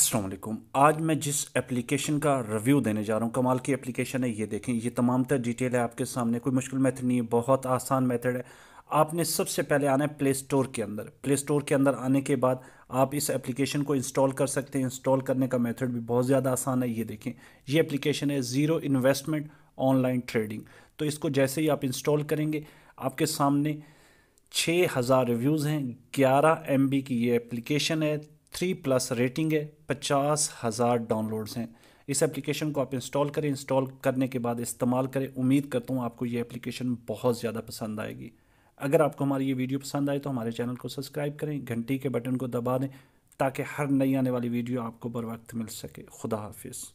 अस्सलाम वालेकुम। आज मैं जिस एप्लीकेशन का रिव्यू देने जा रहा हूँ कमाल की एप्लीकेशन है। ये देखें, ये तमाम तर डिटेल है आपके सामने, कोई मुश्किल मेथड नहीं है, बहुत आसान मेथड है। आपने सबसे पहले आना है प्ले स्टोर के अंदर। प्ले स्टोर के अंदर आने के बाद आप इस एप्लीकेशन को इंस्टॉल कर सकते हैं। इंस्टॉल करने का मेथड भी बहुत ज़्यादा आसान है। ये देखें, ये एप्लीकेशन है ज़ीरो इन्वेस्टमेंट ऑनलाइन ट्रेडिंग। तो इसको जैसे ही आप इंस्टॉल करेंगे आपके सामने 6000 रिव्यूज़ हैं, 11 MB की ये एप्लीकेशन है, 3+ रेटिंग है, 50,000 डाउनलोड्स हैं। इस एप्लीकेशन को आप इंस्टॉल करें, इंस्टॉल करने के बाद इस्तेमाल करें। उम्मीद करता हूँ आपको ये एप्लीकेशन बहुत ज़्यादा पसंद आएगी। अगर आपको हमारी ये वीडियो पसंद आए तो हमारे चैनल को सब्सक्राइब करें, घंटी के बटन को दबा दें ताकि हर नई आने वाली वीडियो आपको बर वक्त मिल सके। खुदा हाफिज़।